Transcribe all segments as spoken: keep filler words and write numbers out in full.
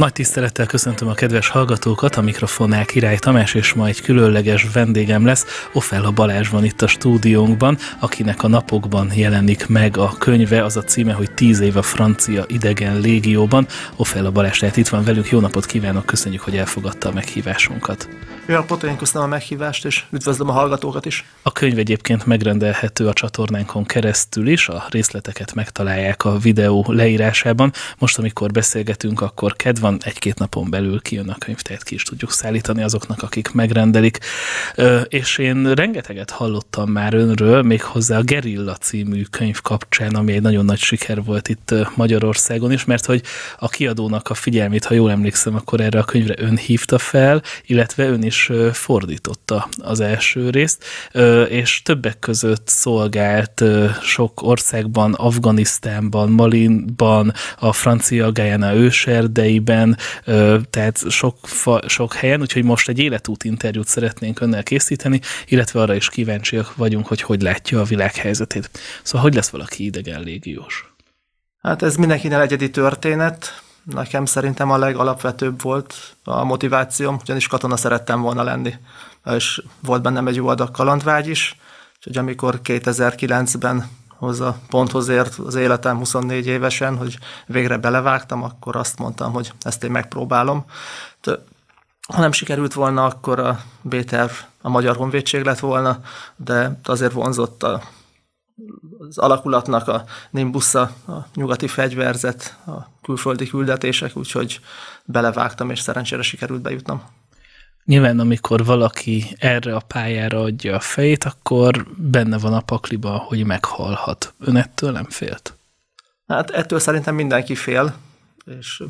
Nagy tisztelettel köszöntöm a kedves hallgatókat, a mikrofonnál Király Tamás, és ma egy különleges vendégem lesz. Ofella Balázs van itt a stúdiónkban, akinek a napokban jelenik meg a könyve, az a címe, hogy tíz év a francia idegen légióban. Ofella Balázs tehát itt van velünk, jó napot kívánok, köszönjük, hogy elfogadta a meghívásunkat. Jó napot, én köszönöm a meghívást, és üdvözlöm a hallgatókat is. A könyv egyébként megrendelhető a csatornánkon keresztül is, a részleteket megtalálják a videó leírásában. Most, amikor beszélgetünk, akkor kedv van, egy-két napon belül kijön a könyv, tehát ki is tudjuk szállítani azoknak, akik megrendelik. Ö, és én rengeteget hallottam már önről, méghozzá a Guerilla című könyv kapcsán, ami egy nagyon nagy siker volt itt Magyarországon is, mert hogy a kiadónak a figyelmét, ha jól emlékszem, akkor erre a könyvre ön hívta fel, illetve ön is fordította az első részt, és többek között szolgált sok országban, Afganisztánban, Malinban, a francia Guyana őserdeiben, tehát sok, sok helyen, úgyhogy most egy életút interjút szeretnénk önnel készíteni, illetve arra is kíváncsiak vagyunk, hogy hogy látja a világhelyzetét. Szóval hogy lesz valaki idegen légiós? Hát ez mindenkinél egyedi történet. Nekem szerintem a legalapvetőbb volt a motivációm, ugyanis katona szerettem volna lenni, és volt bennem egy jó adag kalandvágy is, úgyhogy amikor kétezer-kilencben hozzá ponthoz ért az életem huszonnégy évesen, hogy végre belevágtam, akkor azt mondtam, hogy ezt én megpróbálom. Ha nem sikerült volna, akkor a B-terv a Magyar Honvédség lett volna, de azért vonzott a az alakulatnak a nimbusza, a nyugati fegyverzet, a külföldi küldetések, úgyhogy belevágtam, és szerencsére sikerült bejutnom. Nyilván, amikor valaki erre a pályára adja a fejét, akkor benne van a pakliba, hogy meghalhat. Ön ettől nem félt? Hát ettől szerintem mindenki fél, és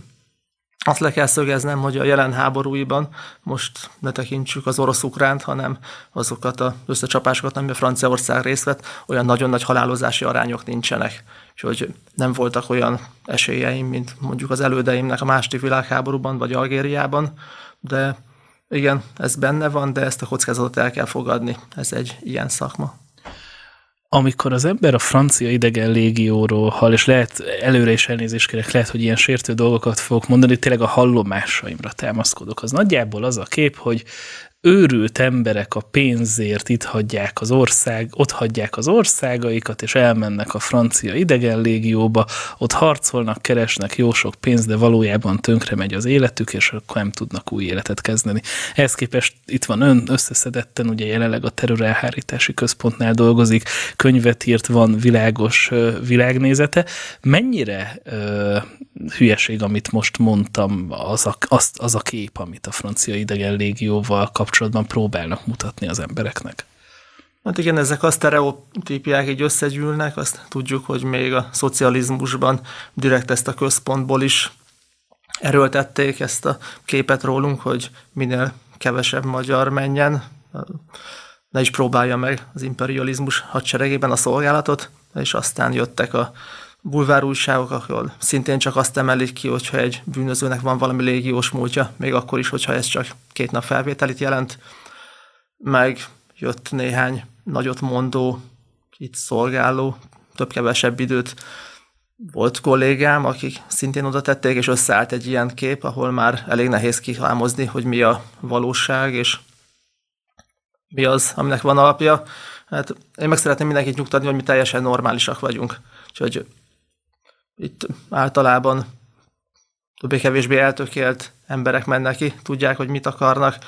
azt le kell szögeznem, hogy a jelen háborúiban most ne tekintsük az orosz-ukránt, hanem azokat az összecsapásokat, amiben Franciaország részt vett, olyan nagyon nagy halálozási arányok nincsenek. Úgyhogy nem voltak olyan esélyeim, mint mondjuk az elődeimnek a második világháborúban vagy Algériában, de igen, ez benne van, de ezt a kockázatot el kell fogadni. Ez egy ilyen szakma. Amikor az ember a francia idegen légióról hall, és lehet, előre is elnézést kérek, lehet, hogy ilyen sértő dolgokat fogok mondani, tényleg a hallomásaimra támaszkodok. Az nagyjából az a kép, hogy őrült emberek a pénzért itt hagyják az ország, ott hagyják az országaikat, és elmennek a francia idegen légióba, ott harcolnak, keresnek jó sok pénzt, de valójában tönkre megy az életük, és akkor nem tudnak új életet kezdeni. Ehhez képest itt van ön, összeszedetten, ugye jelenleg a terrorelhárítási központnál dolgozik, könyvet írt, van világos világnézete. Mennyire ö, hülyeség, amit most mondtam, az a, az, az a kép, amit a francia idegen légióval kapcsolatban próbálnak mutatni az embereknek? Hát igen, ezek a sztereotípiák így összegyűlnek, azt tudjuk, hogy még a szocializmusban direkt ezt a központból is erőltették ezt a képet rólunk, hogy minél kevesebb magyar menjen, ne is próbálja meg az imperializmus hadseregében a szolgálatot, és aztán jöttek a bulvárújságok, ahol szintén csak azt emelik ki, hogyha egy bűnözőnek van valami légiós múltja, még akkor is, hogyha ez csak két nap felvételit jelent. Meg jött néhány nagyot mondó, itt szolgáló, több-kevesebb időt volt kollégám, akik szintén oda tették, és összeállt egy ilyen kép, ahol már elég nehéz kihámozni, hogy mi a valóság, és mi az, aminek van alapja. Hát én meg szeretném mindenkit nyugtatni, hogy mi teljesen normálisak vagyunk. Úgyhogy itt általában többé-kevésbé eltökélt emberek mennek ki, tudják, hogy mit akarnak,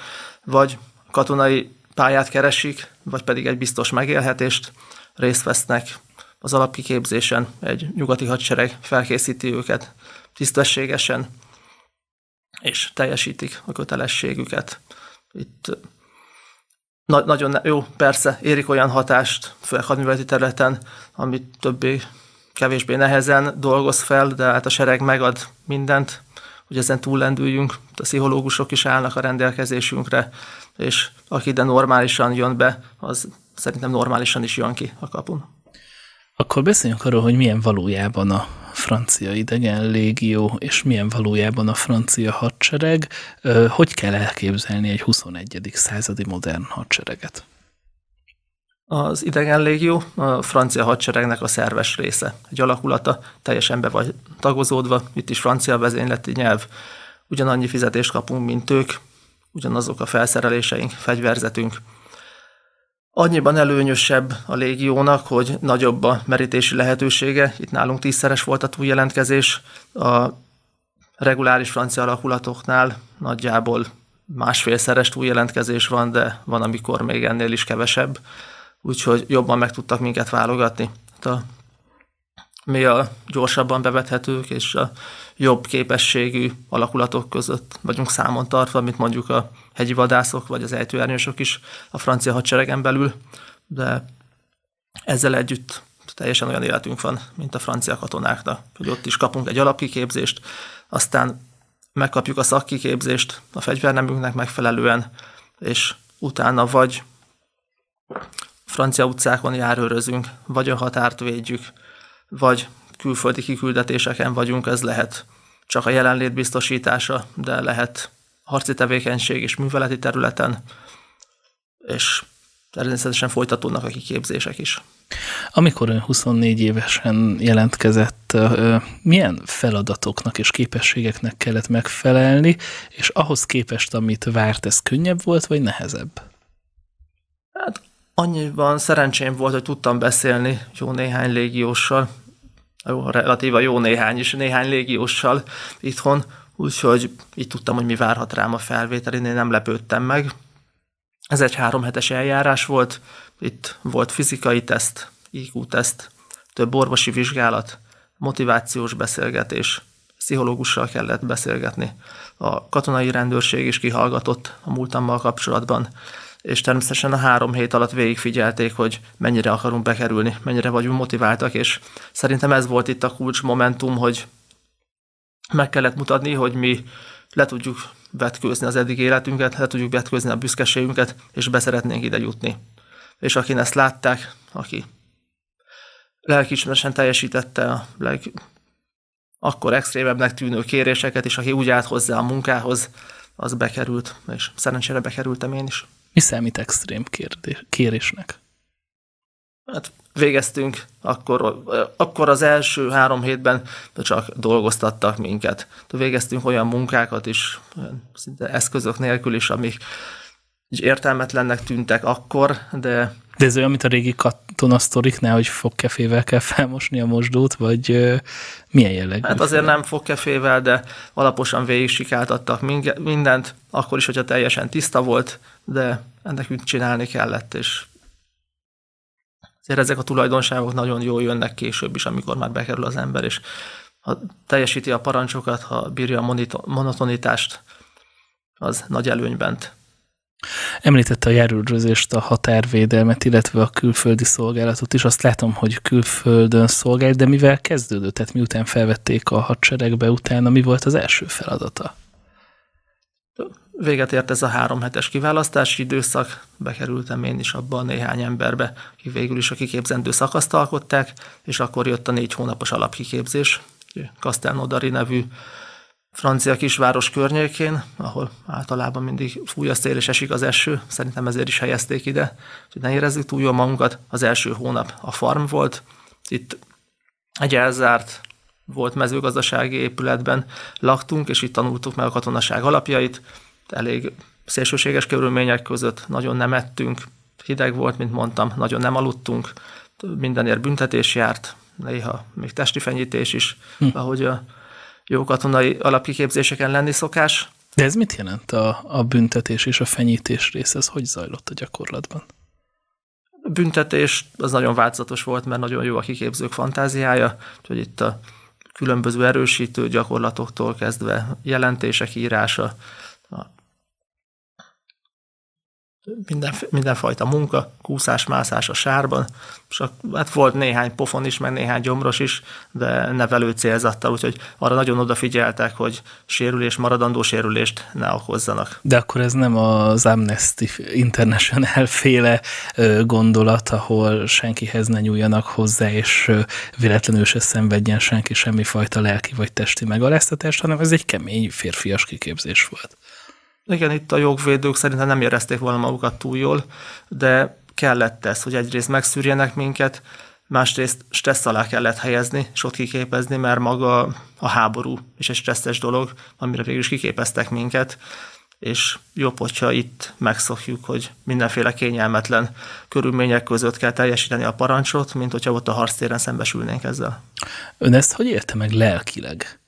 vagy katonai pályát keresik, vagy pedig egy biztos megélhetést, részt vesznek az alapkiképzésen, egy nyugati hadsereg felkészíti őket tisztességesen, és teljesítik a kötelességüket. Itt na- nagyon jó, persze, érik olyan hatást, főleg hadműveleti területen, amit többé kevésbé nehezen dolgoz fel, de hát a sereg megad mindent, hogy ezen túllendüljünk. A pszichológusok is állnak a rendelkezésünkre, és aki ide normálisan jön be, az szerintem normálisan is jön ki a kapun. Akkor beszéljünk arról, hogy milyen valójában a francia idegen légió, és milyen valójában a francia hadsereg. Hogy kell elképzelni egy huszonegyedik századi modern hadsereget? Az idegen légió a francia hadseregnek a szerves része. Egy alakulata, teljesen be vagy tagozódva, itt is francia vezényleti nyelv. ugyanannyi fizetést kapunk, mint ők, ugyanazok a felszereléseink, fegyverzetünk. Annyiban előnyösebb a légiónak, hogy nagyobb a merítési lehetősége. Itt nálunk tízszeres volt a túljelentkezés, a reguláris francia alakulatoknál nagyjából másfélszeres túljelentkezés van, de van, amikor még ennél is kevesebb, úgyhogy jobban meg tudtak minket válogatni. A, mi a gyorsabban bevethetők és a jobb képességű alakulatok között vagyunk számon tartva, mint mondjuk a hegyi vadászok vagy az ejtőernyősök is a francia hadseregen belül, de ezzel együtt teljesen olyan életünk van, mint a francia katonáknak, hogy ott is kapunk egy alapkiképzést, aztán megkapjuk a szakkiképzést a fegyvernemünknek megfelelően, és utána vagy francia utcákon járőrözünk, vagy a határt védjük, vagy külföldi kiküldetéseken vagyunk, ez lehet csak a jelenlét biztosítása, de lehet harci tevékenység és műveleti területen, és természetesen folytatódnak a kiképzések is. Amikor ön huszonnégy évesen jelentkezett, milyen feladatoknak és képességeknek kellett megfelelni, és ahhoz képest, amit várt, ez könnyebb volt, vagy nehezebb? Hát annyiban szerencsém volt, hogy tudtam beszélni jó néhány légióssal, jó, relatíva jó néhány is, néhány légióssal itthon, úgyhogy így tudtam, hogy mi várhat rám a felvételén, én nem lepődtem meg. Ez egy három hetes eljárás volt, itt volt fizikai teszt, I Q teszt, több orvosi vizsgálat, motivációs beszélgetés, pszichológussal kellett beszélgetni. A katonai rendőrség is kihallgatott a múltammal kapcsolatban, és természetesen a három hét alatt végigfigyelték, hogy mennyire akarunk bekerülni, mennyire vagyunk motiváltak, és szerintem ez volt itt a kulcsmomentum, hogy meg kellett mutatni, hogy mi le tudjuk vetkőzni az eddig életünket, le tudjuk vetkőzni a büszkeségünket, és beszeretnénk ide jutni. És akin ezt látták, aki lelkiismeresen teljesítette a leg... akkor extrémebbnek tűnő kéréseket, és aki úgy állt hozzá a munkához, az bekerült, és szerencsére bekerültem én is. Mi számít extrém kérdés, kérésnek? Hát végeztünk, akkor, akkor az első három hétben csak dolgoztattak minket. Végeztünk olyan munkákat is, szinte eszközök nélkül is, amik értelmetlennek tűntek akkor, de... De ez olyan, mint a régi katonasztoriknál, hogy fogkefével kell felmosni a mosdót, vagy euh, milyen jellegű? Hát azért nem fogkefével, de alaposan végig sikáltattak mindent, akkor is, hogyha teljesen tiszta volt, de ennek úgy csinálni kellett, és azért ezek a tulajdonságok nagyon jól jönnek később is, amikor már bekerül az ember, és ha teljesíti a parancsokat, ha bírja a monito- monotonitást, az nagy előnyben. Említette a járőrözést, a határvédelmet, illetve a külföldi szolgálatot is. Azt látom, hogy külföldön szolgált, de mivel kezdődött? Tehát miután felvették a hadseregbe, utána mi volt az első feladata? Véget ért ez a három hetes kiválasztási időszak. Bekerültem én is abba a néhány emberbe, akik végül is a kiképzendő szakaszt alkották, és akkor jött a négy hónapos alapkiképzés. Kastelnodari nevű francia kisváros környékén, ahol általában mindig fúj a szél és esik az eső, szerintem ezért is helyezték ide, hogy ne érezzük túl jól magunkat. Az első hónap a farm volt, itt egy elzárt volt mezőgazdasági épületben laktunk, és itt tanultuk meg a katonaság alapjait, elég szélsőséges körülmények között, nagyon nem ettünk, hideg volt, mint mondtam, nagyon nem aludtunk, mindenért büntetés járt, néha még testi fenyítés is, hm. ahogy a jó katonai alapkiképzéseken lenni szokás. De ez mit jelent a, a büntetés és a fenyítés rész? Ez hogy zajlott a gyakorlatban? A büntetés az nagyon változatos volt, mert nagyon jó a kiképzők fantáziája, úgyhogy itt a különböző erősítő gyakorlatoktól kezdve jelentések írása, minden, mindenfajta munka, kúszás, mászás a sárban, és hát volt néhány pofon is, meg néhány gyomros is, de nevelő célzattal, úgyhogy arra nagyon odafigyeltek, hogy sérülés, maradandó sérülést ne okozzanak. De akkor ez nem az Amnesty International féle gondolat, ahol senkihez ne nyúljanak hozzá, és véletlenül se szenvedjen senki semmifajta lelki vagy testi megaláztatást, hanem ez egy kemény férfias kiképzés volt. Igen, itt a jogvédők szerintem nem érezték volna magukat túl jól, de kellett ez, hogy egyrészt megszűrjenek minket, másrészt stressz alá kellett helyezni, és ott kiképezni, mert maga a háború és egy stresszes dolog, amire végül is kiképeztek minket, és jobb, hogyha itt megszokjuk, hogy mindenféle kényelmetlen körülmények között kell teljesíteni a parancsot, mint hogyha ott a harctéren szembesülnénk ezzel. Ön ezt hogy érte meg lelkileg?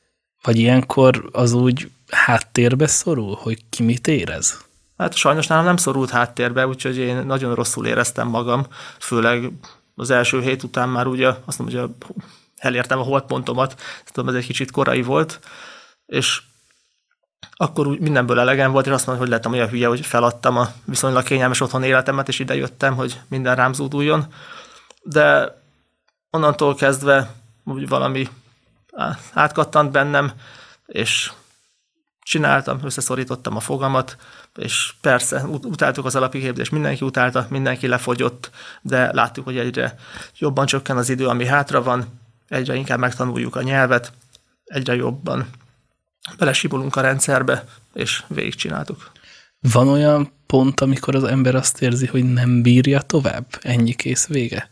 Vagy ilyenkor az úgy háttérbe szorul, hogy ki mit érez? Hát sajnos nálam nem szorult háttérbe, úgyhogy én nagyon rosszul éreztem magam, főleg az első hét után már ugye azt mondom, hogy elértem a holdpontomat, tudom, ez egy kicsit korai volt, és akkor úgy mindenből elegem volt, és azt mondom, hogy lettem olyan hülye, hogy feladtam a viszonylag kényelmes otthon életemet, és ide jöttem, hogy minden rám zúduljon. De onnantól kezdve úgy valami átkattant bennem, és csináltam, összeszorítottam a fogamat, és persze utáltuk az alapkiképzést, mindenki utálta, mindenki lefogyott, de láttuk, hogy egyre jobban csökken az idő, ami hátra van, egyre inkább megtanuljuk a nyelvet, egyre jobban belesibulunk a rendszerbe, és végigcsináltuk. Van olyan pont, amikor az ember azt érzi, hogy nem bírja tovább? Ennyi, kész, vége?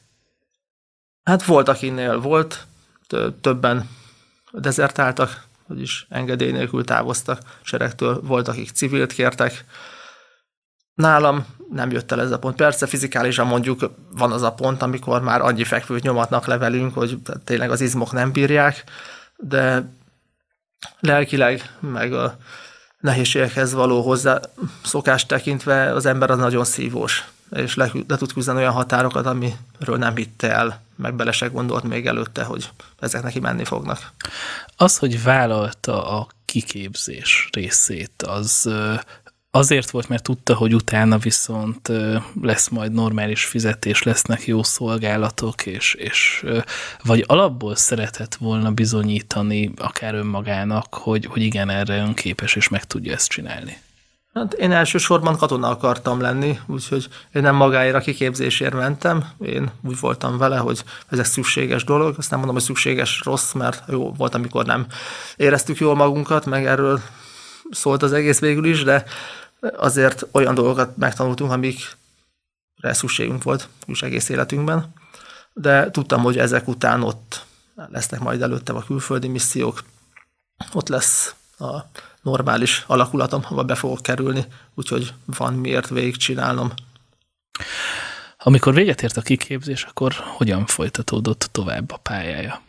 Hát volt, akinél volt, többen dezertáltak, vagyis engedély nélkül távoztak seregtől, volt, akik civilt kértek. Nálam nem jött el ez a pont. Persze fizikálisan mondjuk van az a pont, amikor már annyi fekvőt nyomatnak le velünk, hogy tényleg az izmok nem bírják, de lelkileg, meg a nehézségekhez való hozzászokást tekintve az ember az nagyon szívós, és le, le tud küzdeni olyan határokat, amiről nem hitte el, meg bele se gondolt még előtte, hogy ezek neki menni fognak. Az, hogy vállalta a kiképzés részét, az azért volt, mert tudta, hogy utána viszont lesz majd normális fizetés, lesznek jó szolgálatok, és, és vagy alapból szeretett volna bizonyítani akár önmagának, hogy, hogy igen, erre önképes, és meg tudja ezt csinálni. Hát én elsősorban katona akartam lenni, úgyhogy én nem magáért a kiképzésért mentem, én úgy voltam vele, hogy ez egy szükséges dolog, azt nem mondom, hogy szükséges rossz, mert jó volt, amikor nem éreztük jól magunkat, meg erről szólt az egész végül is, de azért olyan dolgokat megtanultunk, amikre szükségünk volt úgyis egész életünkben, de tudtam, hogy ezek után ott lesznek majd előtte a külföldi missziók, ott lesz a normális alakulatom, hova be fogok kerülni, úgyhogy van miért végigcsinálnom. Amikor véget ért a kiképzés, akkor hogyan folytatódott tovább a pályája?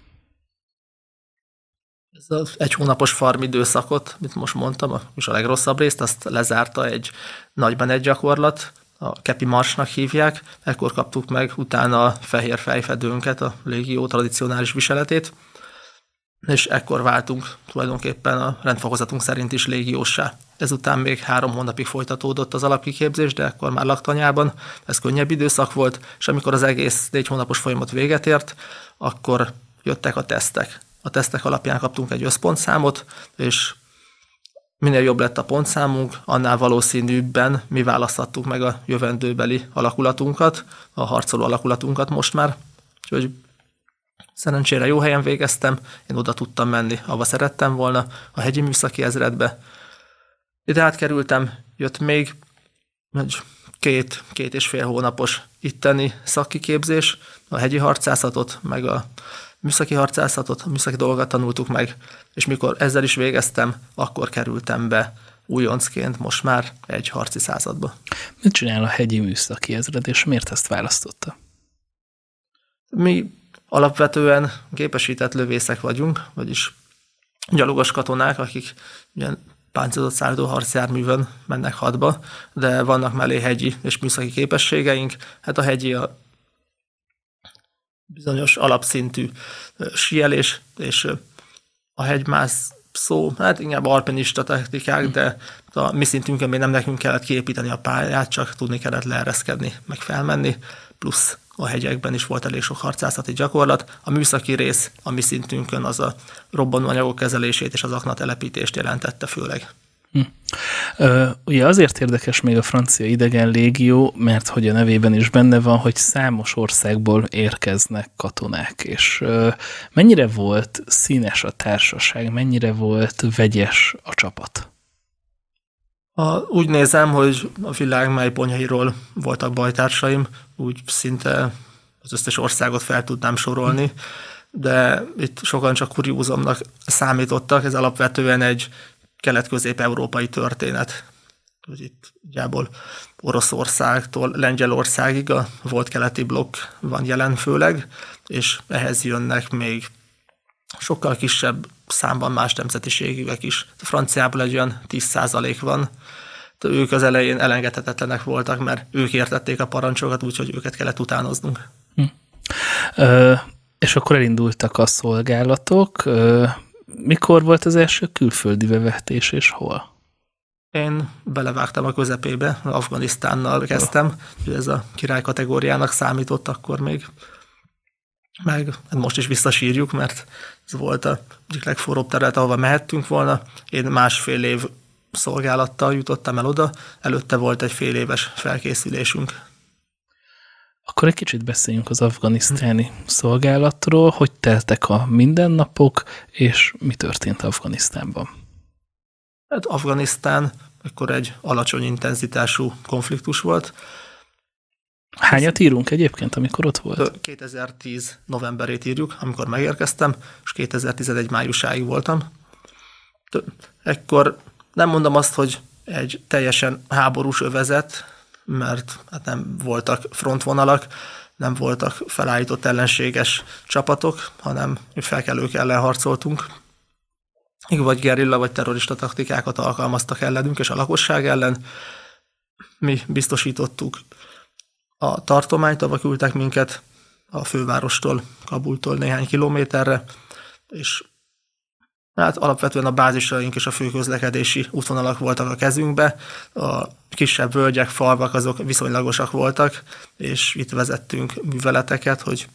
Ez az egy hónapos farm időszakot, mint most mondtam, és a legrosszabb részt, azt lezárta egy nagyban egy gyakorlat, a Kepi Marsnak hívják, ekkor kaptuk meg utána a fehér fejfedőnket, a légió tradicionális viseletét, és ekkor váltunk tulajdonképpen a rendfokozatunk szerint is légióssá. Ezután még három hónapig folytatódott az alapkiképzés, de ekkor már laktanyában, ez könnyebb időszak volt, és amikor az egész négy hónapos folyamat véget ért, akkor jöttek a tesztek. A tesztek alapján kaptunk egy összpontszámot, és minél jobb lett a pontszámunk, annál valószínűbben mi választhattuk meg a jövendőbeli alakulatunkat, a harcoló alakulatunkat most már, úgyhogy szerencsére jó helyen végeztem, én oda tudtam menni, ahova szerettem volna, a hegyi műszaki ezredbe. Ide átkerültem, jött még két, két és fél hónapos itteni szakkiképzés, a hegyi harcászatot, meg a műszaki harcászatot, a műszaki dolgokat tanultuk meg, és mikor ezzel is végeztem, akkor kerültem be újoncként most már egy harci századba. Mit csinál a hegyi műszaki ezred, és miért ezt választotta? Mi alapvetően gépesített lövészek vagyunk, vagyis gyalogos katonák, akik ilyen páncélozott szállító harcjárművön mennek hadba, de vannak mellé hegyi és műszaki képességeink. Hát a hegyi a bizonyos alapszintű síelés, és a hegymászó, hát inkább alpinista technikák, de a mi szintünkön még nem nekünk kellett kiépíteni a pályát, csak tudni kellett leereszkedni, meg felmenni, plusz a hegyekben is volt elég sok harcászati gyakorlat. A műszaki rész a mi szintünkön az a robbanóanyagok kezelését és az aknatelepítést jelentette főleg. Hm. Ö, ugye azért érdekes még a francia idegen légió, mert hogy a nevében is benne van, hogy számos országból érkeznek katonák, és ö, mennyire volt színes a társaság, mennyire volt vegyes a csapat? A, úgy nézem, hogy a világ mely ponyhairól voltak bajtársaim, úgy szinte az összes országot fel tudnám sorolni, de itt sokan csak kuriózumnak számítottak, ez alapvetően egy kelet-közép-európai történet. Úgy itt gyából Oroszországtól Lengyelországig a volt keleti blokk van jelen főleg, és ehhez jönnek még sokkal kisebb számban más nemzetiségűek is. Franciából egy olyan tíz százalék van. Ők az elején elengedhetetlenek voltak, mert ők értették a parancsokat, úgyhogy őket kellett utánoznunk. Hm. Ö, és akkor elindultak a szolgálatok. Ö, mikor volt az első külföldi bevetés, és hol? Én belevágtam a közepébe, Afganisztánnal kezdtem, hogy ez a király kategóriának számított akkor még. Meg most is visszasírjuk, mert ez volt a egyik legforróbb terület, ahova mehettünk volna. Én másfél év szolgálattal jutottam el oda, előtte volt egy fél éves felkészülésünk. Akkor egy kicsit beszéljünk az afganisztáni hm. szolgálatról, hogy teltek a mindennapok, és mi történt Afganisztánban? Hát Afganisztán akkor egy alacsony intenzitású konfliktus volt. Hányat írunk egyébként, amikor ott volt? kétezer-tíz novemberét írjuk, amikor megérkeztem, és kétezer-tizenegy májusáig voltam. Ekkor nem mondom azt, hogy egy teljesen háborús övezet, mert hát nem voltak frontvonalak, nem voltak felállított ellenséges csapatok, hanem felkelők ellen harcoltunk. Vagy gerilla, vagy terrorista taktikákat alkalmaztak ellenünk, és a lakosság ellen mi biztosítottuk a tartományt, ahova küldtek minket a fővárostól, Kabultól néhány kilométerre, és hát alapvetően a bázisaink és a főközlekedési útvonalak voltak a kezünkbe, a kisebb völgyek, falvak azok viszonylagosak voltak, és itt vezettünk műveleteket, hogy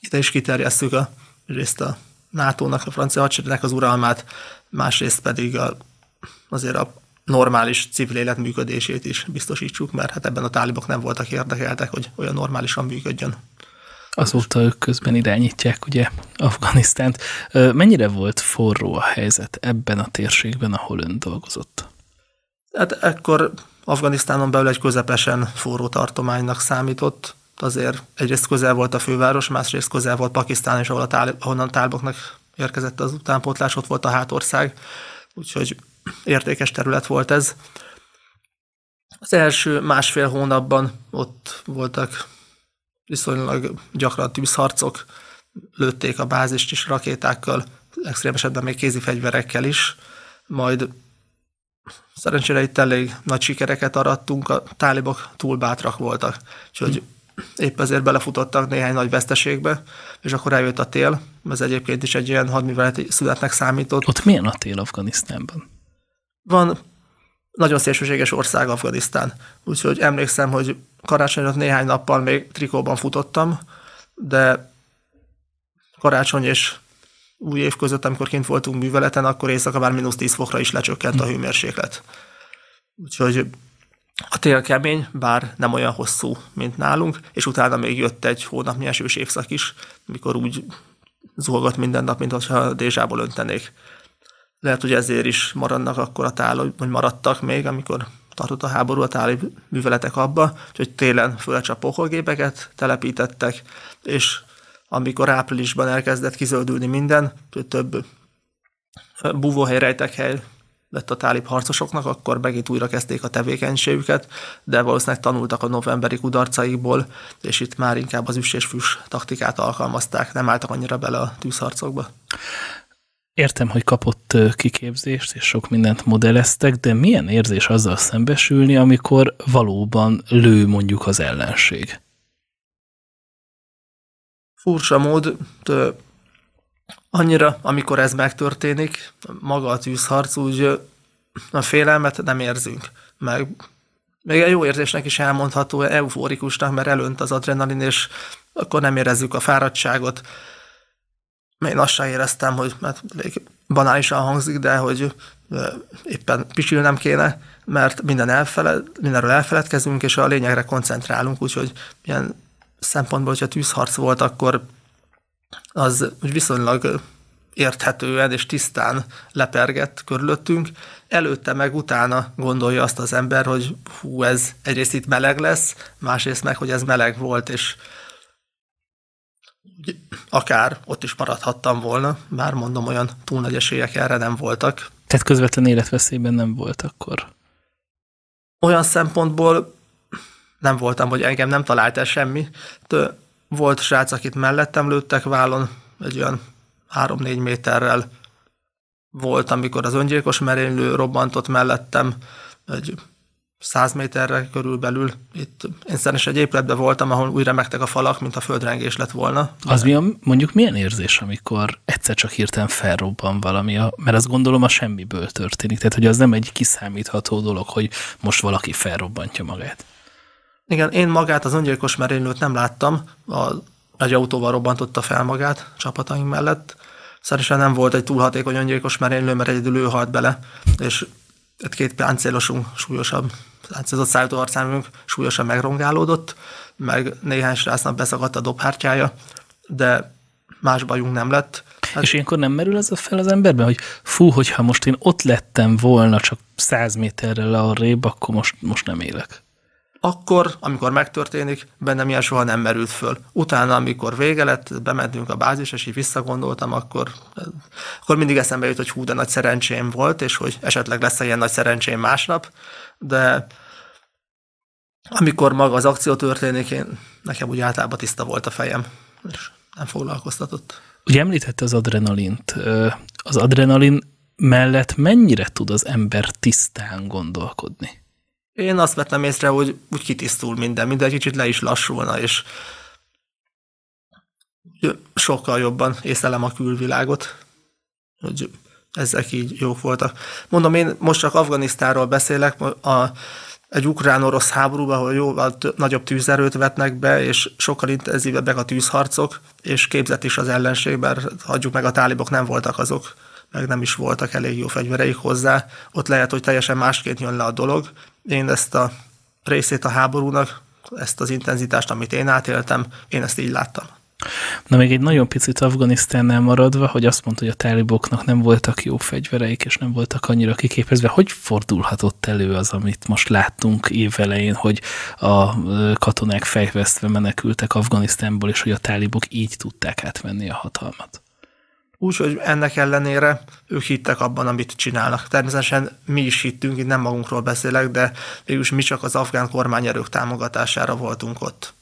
itt is kiterjesztjük a, egyrészt a nátónak, a francia hadseregnek az uralmát, másrészt pedig a, azért a normális civil élet működését is biztosítsuk, mert hát ebben a tálibok nem voltak érdekeltek, hogy olyan normálisan működjön. Azóta ők közben irányítják ugye Afganisztánt. Mennyire volt forró a helyzet ebben a térségben, ahol ön dolgozott? Hát ekkor Afganisztánon belül egy közepesen forró tartománynak számított. Azért egyrészt közel volt a főváros, másrészt közel volt Pakisztán, és ahol a tál, ahonnan táliboknak érkezett az utánpótlás, ott volt a hátország, úgyhogy értékes terület volt ez. Az első másfél hónapban ott voltak viszonylag gyakran tűzharcok, lőtték a bázist is rakétákkal, extrém esetben még kézi fegyverekkel is, majd szerencsére itt elég nagy sikereket arattunk, a tálibok túl bátrak voltak, úgyhogy épp ezért belefutottak néhány nagy veszteségbe, és akkor eljött a tél, ez egyébként is egy ilyen hadműveleti szünetnek számított. Ott milyen a tél Afganisztánban? Van nagyon szélsőséges ország Afganisztán, úgyhogy emlékszem, hogy karácsonyra néhány nappal még trikóban futottam, de karácsony és új év között, amikor kint voltunk műveleten, akkor éjszaka már mínusz tíz fokra is lecsökkent a hőmérséklet. Úgyhogy a tél kemény, bár nem olyan hosszú, mint nálunk, és utána még jött egy hónapnyi esős évszak is, amikor úgy zúgott minden nap, mintha dézsából öntenék. Lehet, hogy ezért is maradnak akkor a tálib, vagy maradtak még, amikor tartott a háború, a tálib műveletek abba, hogy télen főleg csak pokolgépeket telepítettek, és amikor áprilisban elkezdett kizöldülni minden, több búvóhely, rejtekhely lett a tálib harcosoknak, akkor megint újra kezdték a tevékenységüket, de valószínűleg tanultak a novemberi kudarcaikból, és itt már inkább az üss és füss taktikát alkalmazták, nem álltak annyira bele a tűzharcokba. Értem, hogy kapott kiképzést, és sok mindent modelleztek, de milyen érzés azzal szembesülni, amikor valóban lő mondjuk az ellenség? Furcsa mód, tő, annyira, amikor ez megtörténik, maga a tűzharc, úgy a félelmet nem érzünk. Meg, még a jó érzésnek is elmondható, euforikusnak, mert elönt az adrenalin, és akkor nem érezzük a fáradtságot. Én azt sem éreztem, hogy mert banálisan hangzik, de hogy éppen pisilnem kéne, mert minden elfeled, mindenről elfeledkezünk, és a lényegre koncentrálunk, úgyhogy ilyen szempontból, hogyha tűzharc volt, akkor az viszonylag érthetően és tisztán lepergett körülöttünk. Előtte meg utána gondolja azt az ember, hogy hú, ez egyrészt itt meleg lesz, másrészt meg, hogy ez meleg volt, és akár ott is maradhattam volna, bár mondom, olyan túl nagy esélyek erre nem voltak. Tehát közvetlen életveszélyben nem volt akkor? Olyan szempontból nem voltam, hogy engem nem talált el semmi. Volt srác, akit mellettem lőttek vállon, egy olyan három-négy méterrel volt, amikor az öngyilkos merénylő robbantott mellettem, egy száz méterre körülbelül. Itt én szerint egy épületben voltam, ahol újra megtek a falak, mint a földrengés lett volna. Az mi a, mondjuk milyen érzés, amikor egyszer csak hirtelen felrobban valami, a, mert azt gondolom a semmiből történik. Tehát, hogy az nem egy kiszámítható dolog, hogy most valaki felrobbantja magát. Igen, én magát, az öngyilkos merénylőt nem láttam, a, egy autóval robbantotta fel magát csapataink mellett. Szerintem nem volt egy túl hatékony öngyilkos merénylő, mert egyedül ő halt bele, és két páncélosunk súlyosabb, páncélozott szállítóharcármunk súlyosan megrongálódott, meg néhány srácnak beszakadt a dobhártyája, de más bajunk nem lett. Hát, és ilyenkor nem merül az fel az emberben, hogy fú, hogyha most én ott lettem volna csak száz méterrel arrébb, akkor most, most nem élek. Akkor, amikor megtörténik, bennem ilyen soha nem merült föl. Utána, amikor vége lett, bementünk a bázis, és így visszagondoltam, akkor, akkor mindig eszembe jut, hogy hú, de nagy szerencsém volt, és hogy esetleg lesz ilyen nagy szerencsém másnap, de amikor maga az akció történik, én, nekem úgy általában tiszta volt a fejem, és nem foglalkoztatott. Ugye említette az adrenalint. Az adrenalin mellett mennyire tud az ember tisztán gondolkodni? Én azt vettem észre, hogy úgy kitisztul minden, minden kicsit le is lassulna, és sokkal jobban észlelem a külvilágot, hogy ezek így jók voltak. Mondom, én most csak Afganisztánról beszélek, a, egy ukrán-orosz háborúban, ahol jóval nagyobb tűzerőt vetnek be, és sokkal intenzívebbek a tűzharcok, és képzett is az ellenség, mert hagyjuk meg, a tálibok nem voltak azok, meg nem is voltak elég jó fegyvereik hozzá. Ott lehet, hogy teljesen másként jön le a dolog. Én ezt a részét a háborúnak, ezt az intenzitást, amit én átéltem, én ezt így láttam. Na még egy nagyon picit Afganisztánnál maradva, hogy azt mondta, hogy a táliboknak nem voltak jó fegyvereik, és nem voltak annyira kiképezve. Hogy fordulhatott elő az, amit most láttunk évelején, hogy a katonák fejvesztve menekültek Afganisztánból, és hogy a tálibok így tudták átvenni a hatalmat? Úgyhogy ennek ellenére ők hittek abban, amit csinálnak. Természetesen mi is hittünk, itt nem magunkról beszélek, de végülis mi csak az afgán kormányerők támogatására voltunk ott.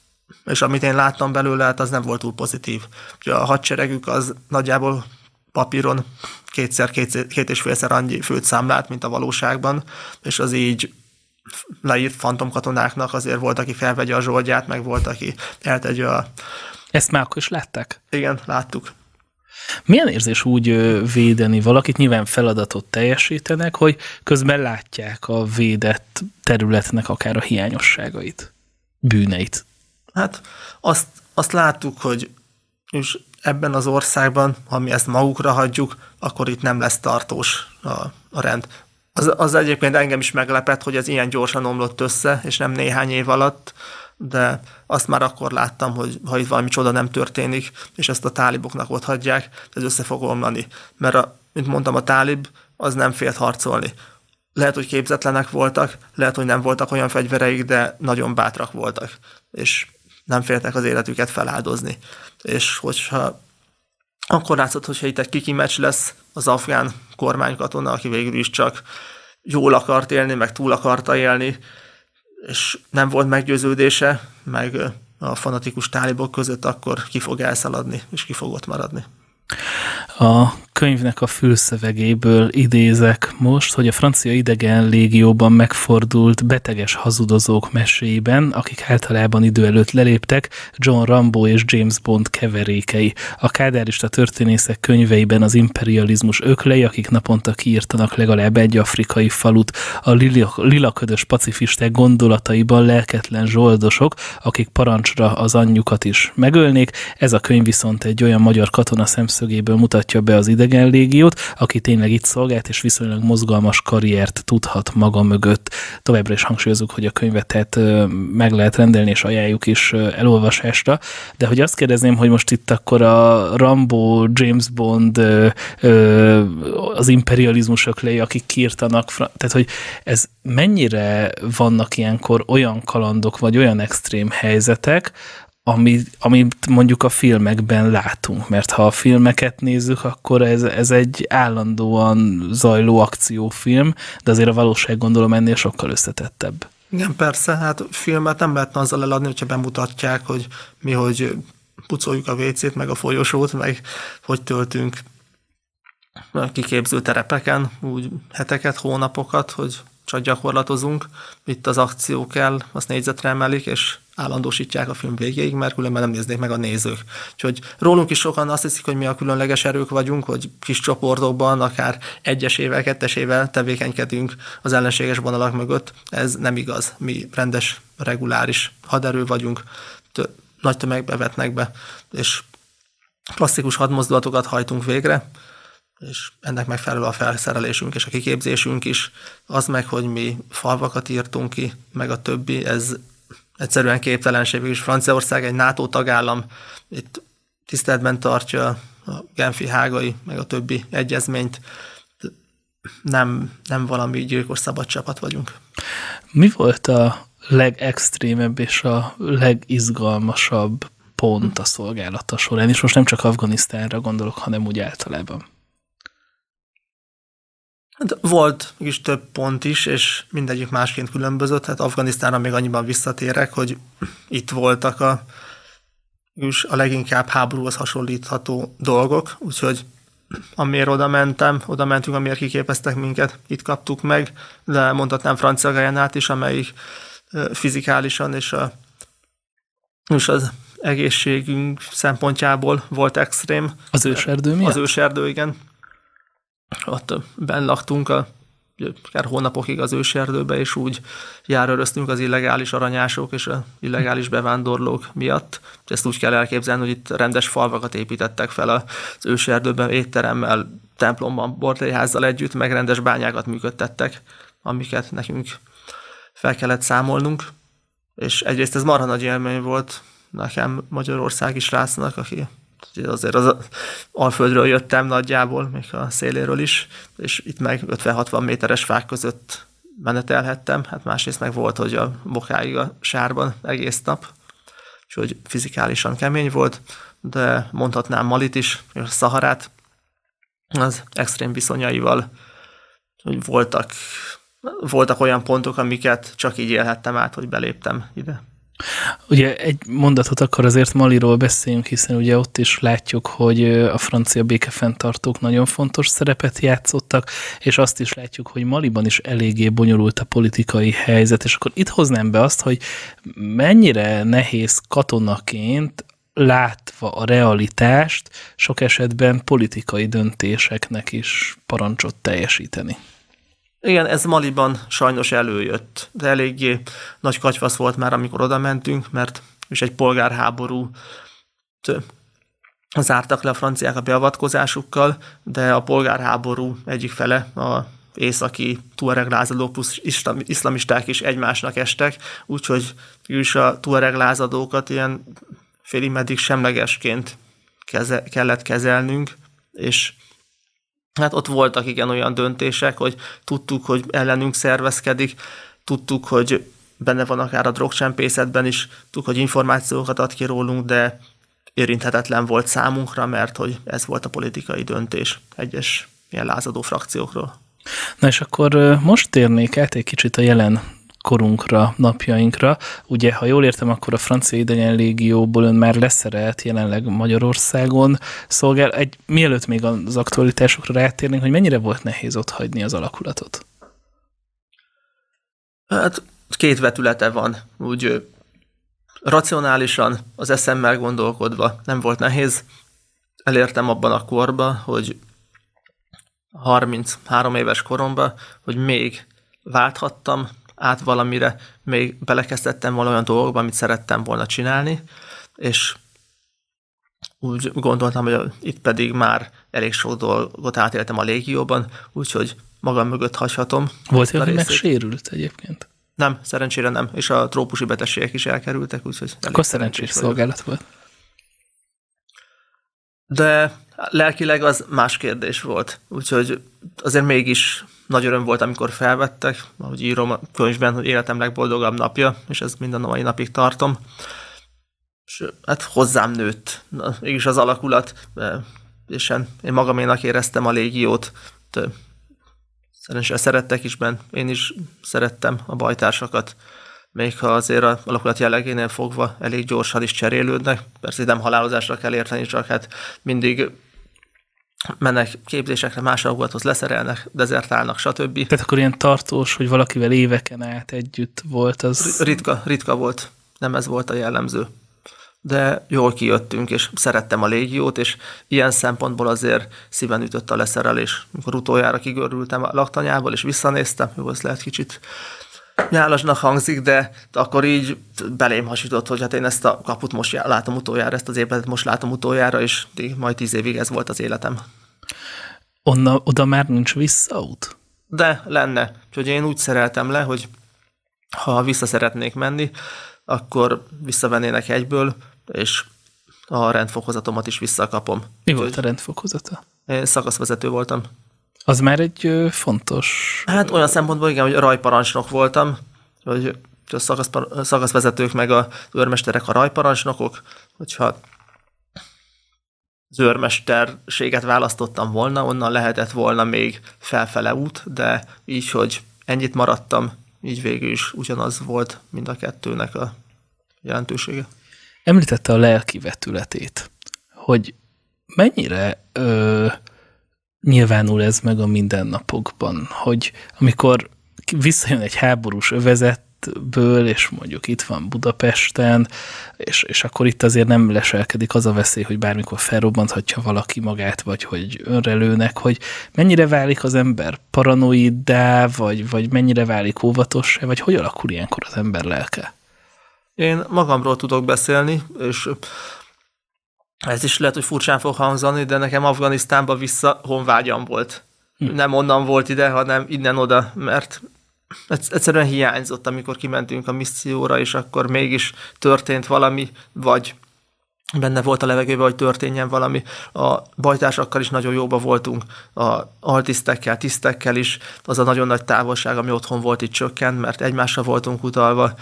És amit én láttam belőle, hát az nem volt túl pozitív. Ugye a hadseregük az nagyjából papíron kétszer, kétszer, két és félszer annyi főt számlált, mint a valóságban, és az így leírt fantomkatonáknak azért volt, aki felvegye a zsoldját, meg volt, aki eltegye a... Ezt már akkor is látták? Igen, láttuk. Milyen érzés úgy védeni valakit, nyilván feladatot teljesítenek, hogy közben látják a védett területnek akár a hiányosságait, bűneit? Hát azt, azt láttuk, hogy és ebben az országban, ha mi ezt magukra hagyjuk, akkor itt nem lesz tartós a, a rend. Az, az egyébként engem is meglepett, hogy ez ilyen gyorsan omlott össze, és nem néhány év alatt, de azt már akkor láttam, hogy ha itt valami csoda nem történik, és ezt a táliboknak ott hagyják, ez össze fog omlani. Mert, a, mint mondtam, a tálib az nem félt harcolni. Lehet, hogy képzetlenek voltak, lehet, hogy nem voltak olyan fegyvereik, de nagyon bátrak voltak, és nem féltek az életüket feláldozni. És hogyha akkor látszott, hogyha itt egy kikimeccs lesz, az afgán kormánykatona, aki végül is csak jól akart élni, meg túl akarta élni, és nem volt meggyőződése, meg a fanatikus tálibok között, akkor ki fog elszaladni, és ki fog ott maradni. A könyvnek a fülszövegéből idézek most, hogy a francia idegen légióban megfordult beteges hazudozók meséiben, akik általában idő előtt leléptek, John Rambo és James Bond keverékei. A kádárista történészek könyveiben az imperializmus öklei, akik naponta kiírtanak legalább egy afrikai falut, a lilaködös pacifisták gondolataiban lelketlen zsoldosok, akik parancsra az anyjukat is megölnék. Ez a könyv viszont egy olyan magyar katona szemszögéből mutatja be az idegen légiót, aki tényleg itt szolgált, és viszonylag mozgalmas karriert tudhat maga mögött. Továbbra is hangsúlyozunk, hogy a könyvet tehát meg lehet rendelni, és ajánljuk is elolvasásra, de hogy azt kérdezném, hogy most itt akkor a Rambo, James Bond, az imperializmus öklei, akik kiirtanak, tehát hogy ez mennyire vannak ilyenkor olyan kalandok, vagy olyan extrém helyzetek, amit, amit mondjuk a filmekben látunk, mert ha a filmeket nézzük, akkor ez, ez egy állandóan zajló akciófilm, de azért a valóság gondolom ennél sokkal összetettebb. Igen, persze, hát filmet nem lehetne azzal eladni, hogyha bemutatják, hogy mi, hogy pucoljuk a vécét, meg a folyosót, meg hogy töltünk kiképző terepeken, úgy heteket, hónapokat, hogy csak gyakorlatozunk. Itt az akció kell, azt négyzetre emelik, és állandósítják a film végéig, mert különben nem néznék meg a nézők. Úgyhogy rólunk is sokan azt hiszik, hogy mi a különleges erők vagyunk, hogy kis csoportokban, akár egyesével, kettesével tevékenykedünk az ellenséges vonalak mögött. Ez nem igaz. Mi rendes, reguláris haderő vagyunk, tö- nagy tömegbe vetnek be, és klasszikus hadmozdulatokat hajtunk végre, és ennek megfelelő a felszerelésünk és a kiképzésünk is. Az meg, hogy mi falvakat írtunk ki, meg a többi, ez egyszerűen képtelenség. És Franciaország egy NATO tagállam, itt tiszteletben tartja a Genfi, hágai, meg a többi egyezményt. Nem, nem valami gyilkos szabad csapat vagyunk. Mi volt a legextrémebb és a legizgalmasabb pont a szolgálata során? És most nem csak Afganisztánra gondolok, hanem úgy általában. Hát volt mégis több pont is, és mindegyik másként különbözött. Hát Afganisztánra még annyiban visszatérek, hogy itt voltak a, a leginkább háborúhoz hasonlítható dolgok, úgyhogy amiért oda mentem, oda mentünk, amiért kiképeztek minket, itt kaptuk meg, de mondhatnám Francia Guyanát is, amelyik fizikálisan és, a, és az egészségünk szempontjából volt extrém. Az őserdő miatt? Az őserdő, igen. Ott benn laktunk a, akár hónapokig az őserdőbe, és úgy járőröztünk az illegális aranyások és a illegális bevándorlók miatt. Ezt úgy kell elképzelni, hogy itt rendes falvakat építettek fel az őserdőben, étteremmel, templomban, bortélyházzal együtt, meg rendes bányákat működtettek, amiket nekünk fel kellett számolnunk. És egyrészt ez marha nagy élmény volt nekem magyarországi srácnak, aki azért az Alföldről jöttem nagyjából, még a széléről is, és itt meg ötven-hatvan méteres fák között menetelhettem, hát másrészt meg volt, hogy a bokáig a sárban egész nap, úgyhogy fizikálisan kemény volt, de mondhatnám Malit is, és a Szaharát, az extrém viszonyaival, hogy voltak, voltak olyan pontok, amiket csak így élhettem át, hogy beléptem ide. Ugye egy mondatot akkor azért Maliról beszéljünk, hiszen ugye ott is látjuk, hogy a francia békefenntartók nagyon fontos szerepet játszottak, és azt is látjuk, hogy Maliban is eléggé bonyolult a politikai helyzet, és akkor itt hoznám be azt, hogy mennyire nehéz katonaként látva a realitást sok esetben politikai döntéseknek is parancsot teljesíteni. Igen, ez Maliban sajnos előjött, de eléggé nagy katyvasz volt már, amikor oda mentünk, mert is egy polgárháború zártak le a franciák a beavatkozásukkal, de a polgárháború egyik fele, a északi tuareg lázadók plusz iszlamisták is egymásnak estek, úgyhogy is a tuareg lázadókat ilyen félig meddig semlegesként keze- kellett kezelnünk, és hát ott voltak igen olyan döntések, hogy tudtuk, hogy ellenünk szervezkedik, tudtuk, hogy benne van akár a drogcsempészetben is, tudtuk, hogy információkat ad ki rólunk, de érinthetetlen volt számunkra, mert hogy ez volt a politikai döntés egyes ilyen lázadó frakciókról. Na és akkor most térnék át egy kicsit a jelen korunkra, napjainkra. Ugye, ha jól értem, akkor a francia idegen légióból ön már leszerelt, jelenleg Magyarországon szolgál. Egy, mielőtt még az aktualitásokra rátérnénk, hogy mennyire volt nehéz ott hagyni az alakulatot? Hát két vetülete van. Úgy racionálisan, az eszemmel gondolkodva nem volt nehéz. Elértem abban a korba, hogy harminchárom éves koromban, hogy még válthattam át valamire, még belekezdtem volna olyan dolgokba, amit szerettem volna csinálni, és úgy gondoltam, hogy itt pedig már elég sok dolgot átéltem a légióban, úgyhogy magam mögött hagyhatom. Volt olyan, hogy megsérült egyébként? Nem, szerencsére nem, és a trópusi betegségek is elkerültek, úgyhogy... Akkor szerencsés szolgálat volt. De lelkileg az más kérdés volt, úgyhogy azért mégis nagy öröm volt, amikor felvettek, ahogy írom a könyvben, hogy életem legboldogabb napja, és ezt minden mai napig tartom. és hát hozzám nőtt. Na, mégis az alakulat, és én magaménak éreztem a légiót. Szerencsére szerettek is benne, én is szerettem a bajtársakat. Még ha azért a alakulat jellegénél fogva elég gyorsan is cserélődnek, persze nem halálozásra kell érteni, csak hát mindig mennek képzésekre, más alakulathoz leszerelnek, dezertálnak, stb. Tehát akkor ilyen tartós, hogy valakivel éveken át együtt volt, az... Ritka, ritka volt. Nem ez volt a jellemző. De jól kijöttünk, és szerettem a légiót, és ilyen szempontból azért szíven ütött a leszerelés. Mikor utoljára kigörültem a laktanyából, és visszanéztem, jó, ez lehet kicsit nyálasnak hangzik, de akkor így belém hasított, hogy hát én ezt a kaput most látom utoljára, ezt az épületet most látom utoljára, és majd tíz évig ez volt az életem. Onna, oda már nincs visszaút? De lenne. Úgyhogy én úgy szereltem le, hogy ha vissza szeretnék menni, akkor visszavennének egyből, és a rendfokozatomat is visszakapom. Mi volt a rendfokozata? Én szakaszvezető voltam. Az már egy fontos... Hát olyan szempontból igen, hogy rajparancsnok voltam, hogy a szakaszvezetők meg az őrmesterek a rajparancsnokok, hogyha az őrmesterséget választottam volna, onnan lehetett volna még felfele út, de így, hogy ennyit maradtam, így végül is ugyanaz volt mind a kettőnek a jelentősége. Említette a lelki vetületét, hogy mennyire... Ö... nyilvánul ez meg a mindennapokban, hogy amikor visszajön egy háborús övezetből, és mondjuk itt van Budapesten, és, és akkor itt azért nem leselkedik az a veszély, hogy bármikor felrobbanthatja valaki magát, vagy hogy önrelőnek, hogy mennyire válik az ember paranoiddá, vagy, vagy mennyire válik óvatossá, vagy hogy alakul ilyenkor az ember lelke? Én magamról tudok beszélni, és... ez is lehet, hogy furcsán fog hangzani, de nekem Afganisztánba vissza honvágyam volt. Hm. Nem onnan volt ide, hanem innen oda, mert egyszerűen hiányzott, amikor kimentünk a misszióra, és akkor mégis történt valami, vagy benne volt a levegőben, hogy történjen valami. A bajtársakkal is nagyon jóba voltunk, a altisztekkel, tisztekkel is. Az a nagyon nagy távolság, ami otthon volt, itt csökkent, mert egymásra voltunk utalva,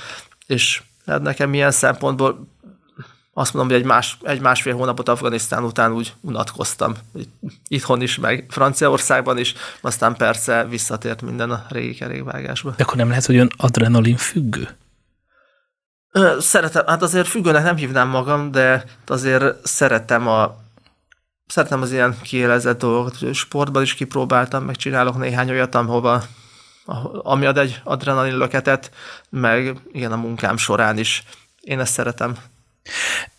és hát nekem ilyen szempontból azt mondom, hogy egy, más, egy másfél hónapot Afganisztán után úgy unatkoztam. Itthon is, meg Franciaországban is, aztán persze visszatért minden a régi kerékvágásba. De akkor nem lehet, hogy ön adrenalin függő? Szeretem, hát azért függőnek nem hívnám magam, de azért szeretem, a, szeretem az ilyen kiélezett dolgokat. Sportban is kipróbáltam, meg csinálok néhány olyat, ahova, ami ad egy adrenalin löketet, meg igen, a munkám során is. Én ezt szeretem.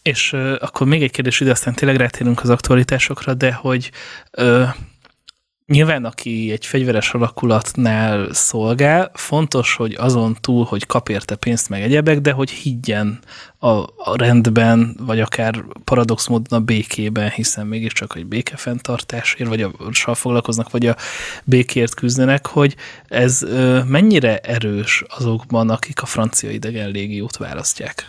És euh, akkor még egy kérdés ide, aztán tényleg rátérünk az aktualitásokra, de hogy euh, nyilván aki egy fegyveres alakulatnál szolgál, fontos, hogy azon túl, hogy kap érte pénzt meg egyebek, de hogy higgyen a, a rendben, vagy akár paradox módon a békében, hiszen mégiscsak egy békefenntartásért, vagy azzal foglalkoznak, vagy a békért küzdenek, hogy ez euh, mennyire erős azokban, akik a francia idegen légiót választják?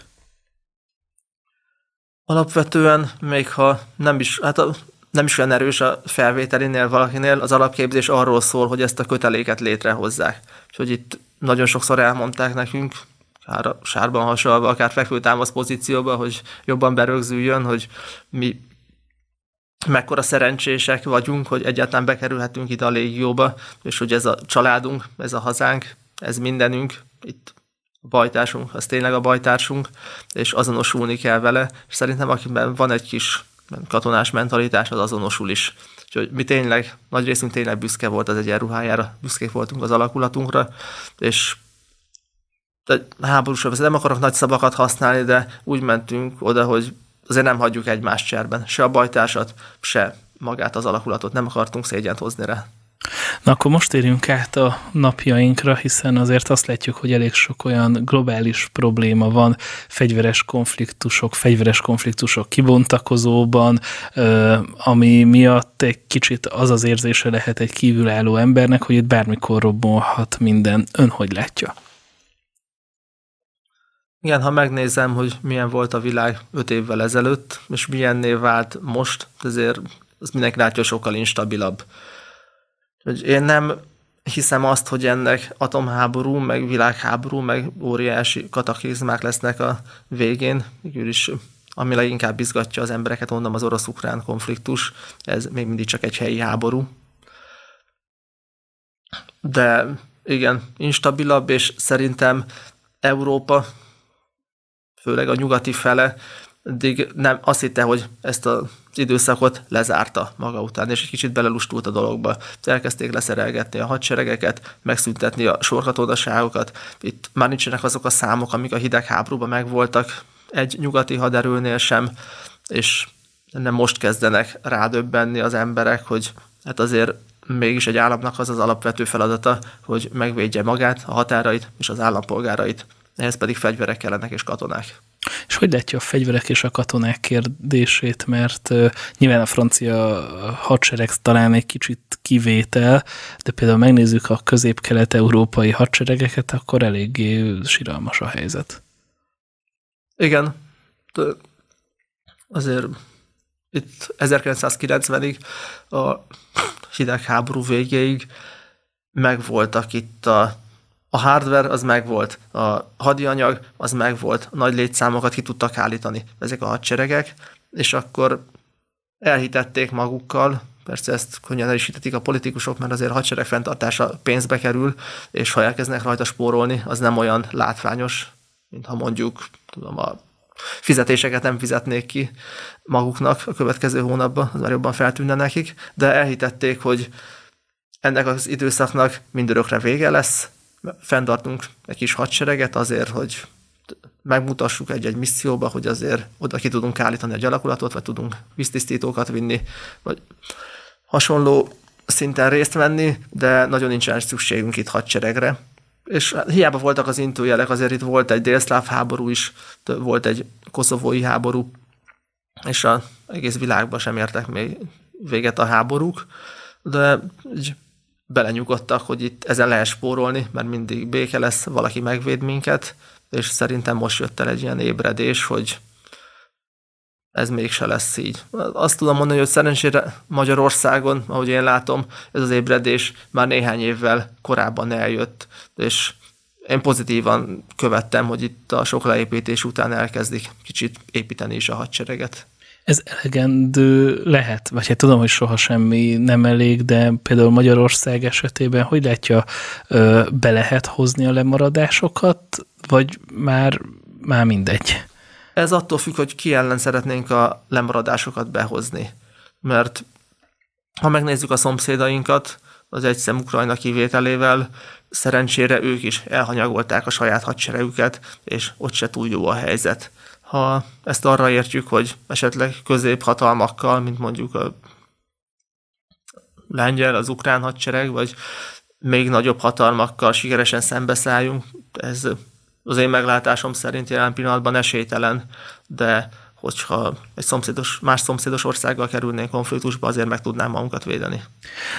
Alapvetően, még ha nem is, hát a, nem is olyan erős a felvételinél valakinél, az alapképzés arról szól, hogy ezt a köteléket létrehozzák. Úgyhogy itt nagyon sokszor elmondták nekünk, akár sárban hasalva, akár fekvőtámasz pozícióban, hogy jobban berögzüljön, hogy mi mekkora szerencsések vagyunk, hogy egyáltalán bekerülhetünk ide a légióba, és hogy ez a családunk, ez a hazánk, ez mindenünk itt. A bajtársunk, az tényleg a bajtársunk, és azonosulni kell vele, és szerintem akiben van egy kis katonás mentalitás, az azonosul is. Úgyhogy mi tényleg, nagy részünk tényleg büszke volt az egyenruhájára, büszkék voltunk az alakulatunkra, és háborús övezet, nem akarok nagy szavakat használni, de úgy mentünk oda, hogy azért nem hagyjuk egymást cserben, se a bajtársat, se magát az alakulatot, nem akartunk szégyent hozni rá. Na akkor most térjünk át a napjainkra, hiszen azért azt látjuk, hogy elég sok olyan globális probléma van, fegyveres konfliktusok, fegyveres konfliktusok kibontakozóban, ami miatt egy kicsit az az érzése lehet egy kívülálló embernek, hogy itt bármikor robbanhat minden. Ön hogy látja? Igen, ha megnézem, hogy milyen volt a világ öt évvel ezelőtt, és milyenné vált most, ezért az mindenki látja, sokkal instabilabb. Hogy én nem hiszem azt, hogy ennek atomháború, meg világháború, meg óriási kataklizmák lesznek a végén. Mégis ami leginkább izgatja az embereket, mondom, az orosz-ukrán konfliktus, ez még mindig csak egy helyi háború. De igen, instabilabb, és szerintem Európa, főleg a nyugati fele, eddig nem, azt hitte, hogy ezt az időszakot lezárta maga után, és egy kicsit belelustult a dologba. Elkezdték leszerelgetni a hadseregeket, megszüntetni a sorkatonaságokat. Itt már nincsenek azok a számok, amik a hidegháborúban megvoltak egy nyugati haderőnél sem, és nem most kezdenek rádöbbenni az emberek, hogy hát azért mégis egy államnak az az alapvető feladata, hogy megvédje magát, a határait és az állampolgárait. Ehhez pedig fegyverek kellenek és katonák. És hogy látja a fegyverek és a katonák kérdését, mert uh, nyilván a francia hadsereg talán egy kicsit kivétel, de például megnézzük a közép-kelet-európai hadseregeket, akkor eléggé siralmas a helyzet. Igen. Azért itt ezerkilencszázkilencvenig, a hidegháború végéig megvoltak itt a A hardware az megvolt, a hadianyag az megvolt, nagy létszámokat ki tudtak állítani ezek a hadseregek, és akkor elhitették magukkal, persze ezt könnyen el is hitetik a politikusok, mert azért a hadsereg fenntartása pénzbe kerül, és ha elkezdenek rajta spórolni, az nem olyan látványos, mint ha mondjuk tudom, a fizetéseket nem fizetnék ki maguknak a következő hónapban, az már jobban feltűnne nekik, de elhitették, hogy ennek az időszaknak mindörökre vége lesz, fenntartunk egy kis hadsereget azért, hogy megmutassuk egy-egy misszióba, hogy azért oda ki tudunk állítani egy alakulatot, vagy tudunk víztisztítókat vinni, vagy hasonló szinten részt venni, de nagyon nincsen szükségünk itt hadseregre. És hiába voltak az intőjelek, azért itt volt egy délszláv háború is, volt egy koszovói háború, és az egész világban sem értek még véget a háborúk, de belenyugodtak, hogy itt ezen lehet spórolni, mert mindig béke lesz, valaki megvéd minket, és szerintem most jött el egy ilyen ébredés, hogy ez mégse lesz így. Azt tudom mondani, hogy szerencsére Magyarországon, ahogy én látom, ez az ébredés már néhány évvel korábban eljött, és én pozitívan követtem, hogy itt a sok leépítés után elkezdik kicsit építeni is a hadsereget. Ez elegendő lehet, vagy hát tudom, hogy soha semmi nem elég, de például Magyarország esetében hogy látja, be lehet hozni a lemaradásokat, vagy már, már mindegy? Ez attól függ, hogy ki ellen szeretnénk a lemaradásokat behozni. Mert ha megnézzük a szomszédainkat, az egyszem Ukrajna kivételével, szerencsére ők is elhanyagolták a saját hadseregüket, és ott se túl jó a helyzet. Ha ezt arra értjük, hogy esetleg középhatalmakkal, mint mondjuk a lengyel, az ukrán hadsereg, vagy még nagyobb hatalmakkal sikeresen szembeszálljunk, ez az én meglátásom szerint jelen pillanatban esélytelen, de hogyha egy szomszédos, más szomszédos országgal kerülnénk konfliktusba, azért meg tudnám magunkat védeni.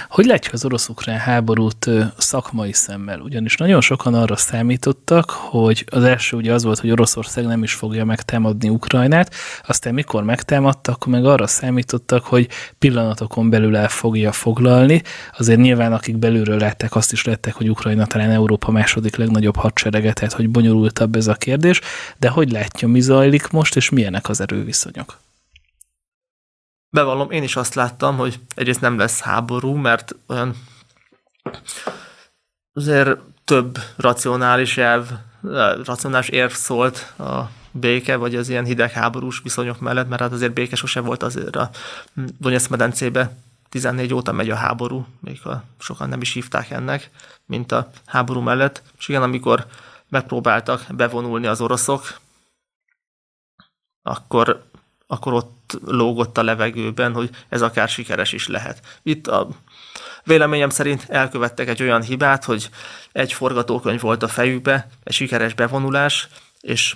Hogy látja az orosz-ukrán háborút szakmai szemmel? Ugyanis nagyon sokan arra számítottak, hogy az első ugye az volt, hogy Oroszország nem is fogja megtámadni Ukrajnát, aztán mikor megtámadtak, akkor meg arra számítottak, hogy pillanatokon belül el fogja foglalni. Azért nyilván akik belülről látták, azt is látták, hogy Ukrajna talán Európa második legnagyobb hadserege, tehát hogy bonyolultabb ez a kérdés, de hogy látja, mi zajlik most, és milyenek az viszonyok? Bevallom, én is azt láttam, hogy egyrészt nem lesz háború, mert olyan azért több racionális elv, racionális érv szólt a béke, vagy az ilyen hidegháborús viszonyok mellett, mert hát azért béke sose volt, azért a Donyec-medencébe tizennégy óta megy a háború, még a sokan nem is hívták ennek, mint a háború mellett. És igen, amikor megpróbáltak bevonulni az oroszok, Akkor, akkor ott lógott a levegőben, hogy ez akár sikeres is lehet. Itt a véleményem szerint elkövettek egy olyan hibát, hogy egy forgatókönyv volt a fejükbe, egy sikeres bevonulás, és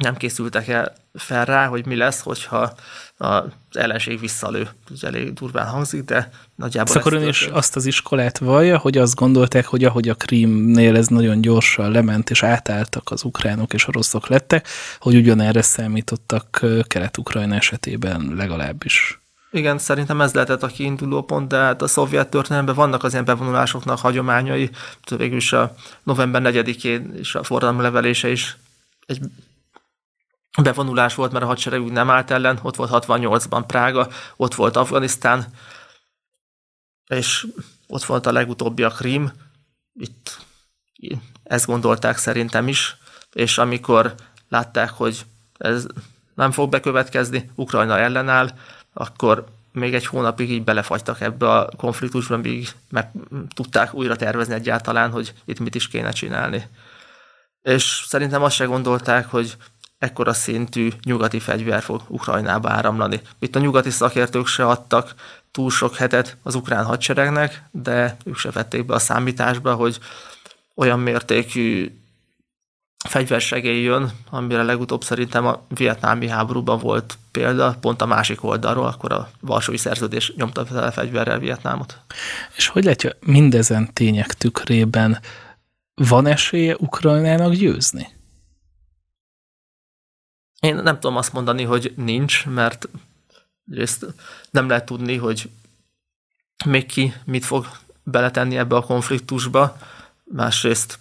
nem készültek el fel rá, hogy mi lesz, hogyha az ellenség visszalő. Ez elég durván hangzik, de nagyjából... Szóval ön is azt az iskolát vallja, hogy azt gondolták, hogy ahogy a Krímnél ez nagyon gyorsan lement, és átálltak az ukránok és oroszok lettek, hogy ugyanerre számítottak Kelet-Ukrajna esetében legalábbis. Igen, szerintem ez lehetett a kiinduló pont, de hát a szovjet történelemben vannak az ilyen bevonulásoknak hagyományai, végül is a november negyedikén és a forradalom levelése is egy bevonulás volt, mert a hadsereg úgy nem állt ellen, ott volt hatvannyolcban Prága, ott volt Afganisztán, és ott volt a legutóbbi a Krím, itt ezt gondolták szerintem is, és amikor látták, hogy ez nem fog bekövetkezni, Ukrajna ellenáll, akkor még egy hónapig így belefagytak ebbe a konfliktusban, míg meg tudták újra tervezni egyáltalán, hogy itt mit is kéne csinálni. És szerintem azt se gondolták, hogy ekkora szintű nyugati fegyver fog Ukrajnába áramlani. Itt a nyugati szakértők se adtak túl sok hetet az ukrán hadseregnek, de ők se vették be a számításba, hogy olyan mértékű fegyversegély jön, amire legutóbb szerintem a vietnámi háborúban volt példa, pont a másik oldalról, akkor a Varsói Szerződés nyomta fel fegyverrel Vietnámot. És hogy látja, mindezen tények tükrében van esélye Ukrajnának győzni? Én nem tudom azt mondani, hogy nincs, mert egyrészt nem lehet tudni, hogy még ki mit fog beletenni ebbe a konfliktusba, másrészt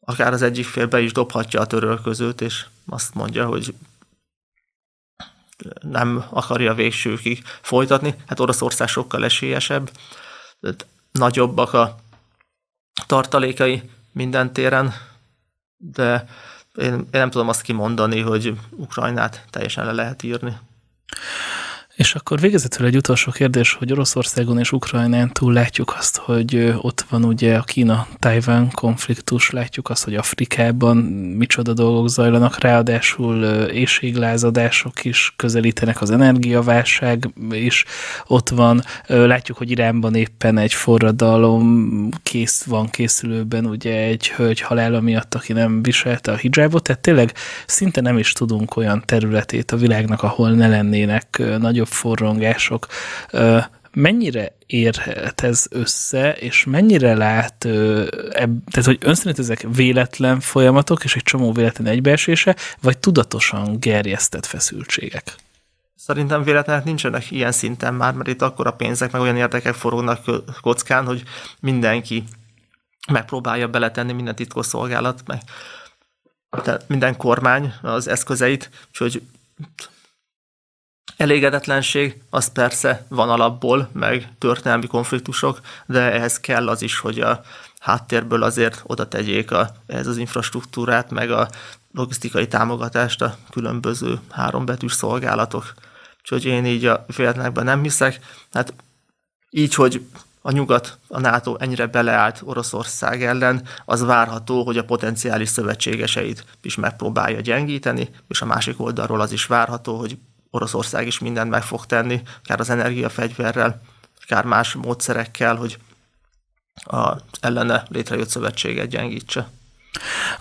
akár az egyik fél be is dobhatja a törölközőt, és azt mondja, hogy nem akarja végsőkig folytatni. Hát Oroszország sokkal esélyesebb, nagyobbak a tartalékai minden téren, de én, én nem tudom azt kimondani, hogy Ukrajnát teljesen le lehet írni. És akkor végezetül egy utolsó kérdés, hogy Oroszországon és Ukrajnán túl látjuk azt, hogy ott van ugye a Kína-Tajván konfliktus, látjuk azt, hogy Afrikában micsoda dolgok zajlanak, ráadásul éhséglázadások is közelítenek, az energiaválság is ott van, látjuk, hogy Iránban éppen egy forradalom kész van készülőben, ugye egy hölgy halála miatt, aki nem viselte a hijábot, tehát tényleg szinte nem is tudunk olyan területét a világnak, ahol ne lennének nagyobb forrongások. Mennyire érhet ez össze, és mennyire lát, tehát hogy ön szerint ezek véletlen folyamatok, és egy csomó véletlen egybeesése, vagy tudatosan gerjesztett feszültségek? Szerintem véletlenek nincsenek ilyen szinten már, mert itt akkora pénzek, meg olyan érdekek forognak kockán, hogy mindenki megpróbálja beletenni minden titkosszolgálat, meg minden kormány az eszközeit, úgyhogy elégedetlenség, az persze van alapból, meg történelmi konfliktusok, de ehhez kell az is, hogy a háttérből azért oda tegyék a, ehhez az infrastruktúrát, meg a logisztikai támogatást a különböző hárombetűs szolgálatok. Úgyhogy én így a véletlenekben nem hiszek. Hát így, hogy a nyugat, a NATO ennyire beleállt Oroszország ellen, az várható, hogy a potenciális szövetségeseit is megpróbálja gyengíteni, és a másik oldalról az is várható, hogy Oroszország is mindent meg fog tenni, akár az energiafegyverrel, akár más módszerekkel, hogy a ellene létrejött szövetséget gyengítse.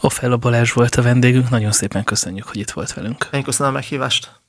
Ofella Balázs volt a vendégünk, nagyon szépen köszönjük, hogy itt volt velünk. Én köszönöm a meghívást.